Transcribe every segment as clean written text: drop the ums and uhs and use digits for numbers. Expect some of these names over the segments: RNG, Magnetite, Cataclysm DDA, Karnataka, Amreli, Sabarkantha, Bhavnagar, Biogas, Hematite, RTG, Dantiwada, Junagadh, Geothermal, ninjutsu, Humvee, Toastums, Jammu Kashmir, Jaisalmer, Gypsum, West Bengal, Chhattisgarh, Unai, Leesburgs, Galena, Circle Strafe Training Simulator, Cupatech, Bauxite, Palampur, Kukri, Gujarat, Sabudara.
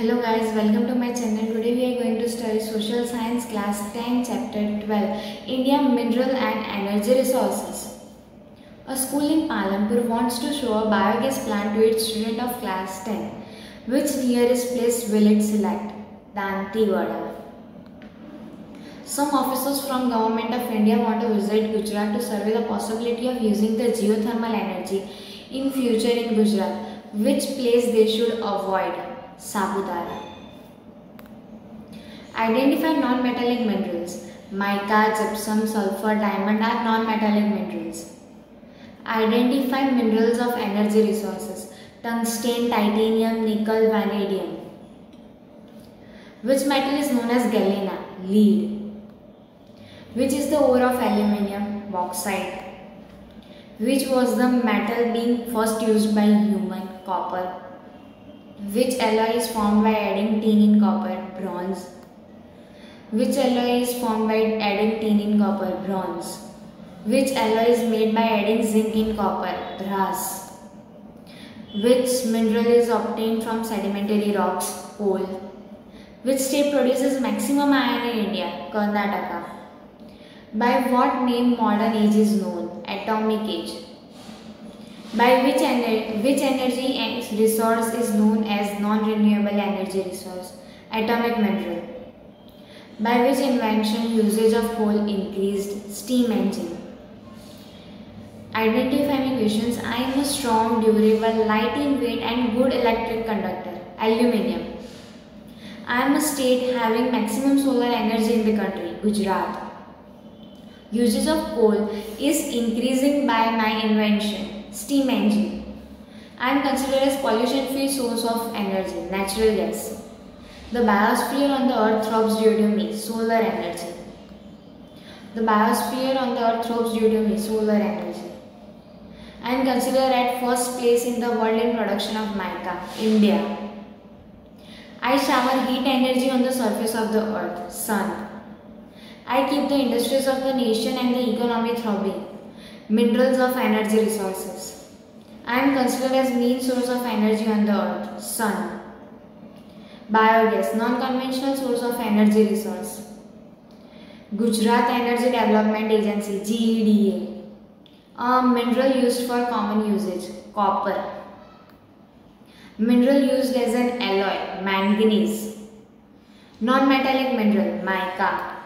Hello guys, welcome to my channel. Today we are going to study social science class 10 chapter 12 India mineral and energy resources. A school in Palampur wants to show a biogas plant to its student of class 10. Which nearest place will it select? Dantiwada. Some officers from Government of India want to visit Gujarat to survey the possibility of using the geothermal energy in future in Gujarat. Which place they should avoid? Sabudara. Identify non-metallic minerals. Mica, gypsum, sulfur, diamond are non-metallic minerals. Identify minerals of energy resources. Tungsten, titanium, nickel, vanadium. Which metal is known as galena? Lead. Which is the ore of aluminium? Bauxite. Which was the metal being first used by human? Copper. Which alloy is formed by adding tin in copper? Bronze. Which alloy is formed by adding tin in copper? Bronze. Which alloy is made by adding zinc in copper? Brass. Which mineral is obtained from sedimentary rocks? Coal. Which state produces maximum iron in India? Karnataka. By what name modern age is known? Atomic age. By which energy and resource is known as non-renewable energy resource? Atomic mineral. By which invention usage of coal increased? Steam engine. Identifying equations. I am a strong, durable, light in weight and good electric conductor. Aluminium. I am a state having maximum solar energy in the country. Gujarat. Usage of coal is increasing by my invention. Steam engine. I am considered as pollution-free source of energy. Natural gas. The biosphere on the earth throbs due to me. Solar energy. The biosphere on the earth throbs due to me. Solar energy. I am considered at first place in the world in production of mica. India. I shower heat energy on the surface of the earth. Sun. I keep the industries of the nation and the economy throbbing. Minerals of energy resources. I am considered as main source of energy on the earth. Sun. Biogas, non-conventional source of energy resource. Gujarat Energy Development Agency, GEDA. A mineral used for common usage. Copper. Mineral used as an alloy. Manganese. Non-metallic mineral. Mica.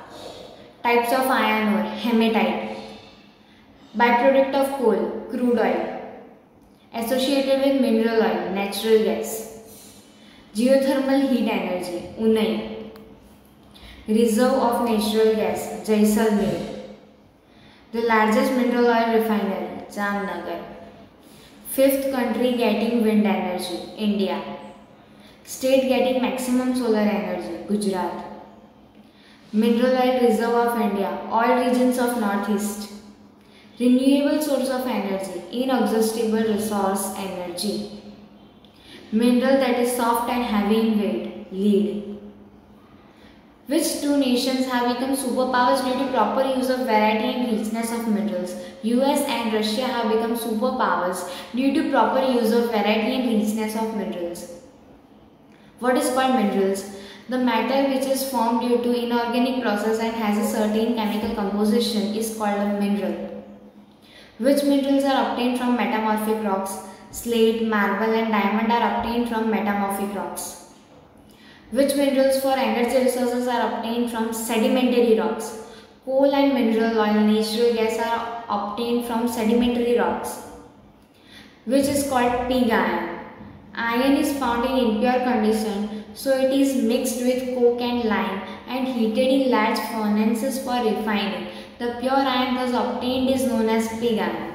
Types of iron ore. Hematite. Byproduct of coal, crude oil. Associated with mineral oil, natural gas. Geothermal heat energy, Unai. Reserve of natural gas, Jaisalmer. The largest mineral oil refinery, Jamnagar. Fifth country getting wind energy, India. State getting maximum solar energy, Gujarat. Mineral oil reserve of India, all regions of Northeast. Renewable source of energy, inexhaustible resource energy. Mineral that is soft and heavy in weight, lead. Which two nations have become superpowers due to proper use of variety and richness of minerals? US and Russia have become superpowers due to proper use of variety and richness of minerals. What is called minerals? The matter which is formed due to inorganic process and has a certain chemical composition is called a mineral. Which minerals are obtained from metamorphic rocks? Slate, marble and diamond are obtained from metamorphic rocks. Which minerals for energy resources are obtained from sedimentary rocks? Coal and mineral oil, natural gas are obtained from sedimentary rocks. Which is called pig iron. Iron is found in impure condition, so it is mixed with coke and lime and heated in large furnaces for refining. The pure iron thus obtained is known as pig iron.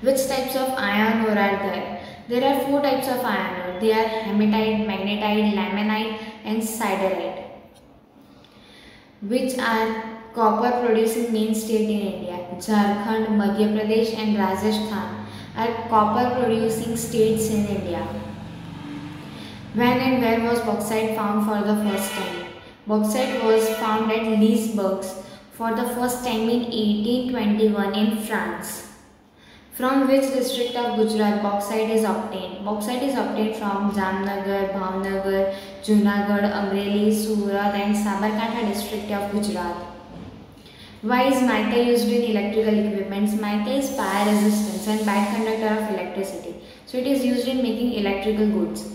Which types of iron ore are there? There are four types of iron ore. They are hematite, magnetite, laminite and siderite. Which are copper producing main state in India? Jharkhand, Madhya Pradesh and Rajasthan are copper producing states in India. When and where was bauxite found for the first time? Bauxite was found at Leesburgs for the first time in 1821 in France. From which district of Gujarat bauxite is obtained? Bauxite is obtained from Jamnagar, Bhavnagar, Junagadh, Amreli, Surat and Sabarkantha district of Gujarat. Why is mica used in electrical equipment? Mica is fire resistance and bad conductor of electricity. So it is used in making electrical goods.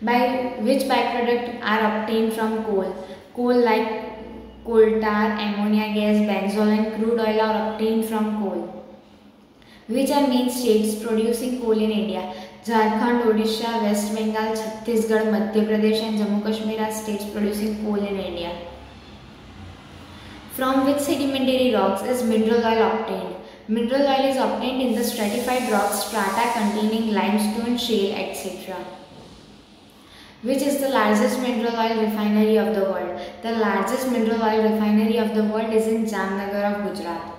By which byproducts are obtained from coal? Coal like coal tar, ammonia gas, benzol and crude oil are obtained from coal. Which are main states producing coal in India? Jharkhand, Odisha, West Bengal, Chhattisgarh, Madhya Pradesh and Jammu Kashmir are states producing coal in India. From which sedimentary rocks is mineral oil obtained? Mineral oil is obtained in the stratified rock strata containing limestone, shale, etc. Which is the largest mineral oil refinery of the world? The largest mineral oil refinery of the world is in Jamnagar of Gujarat.